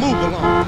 move along.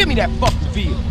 Give me that fucking field.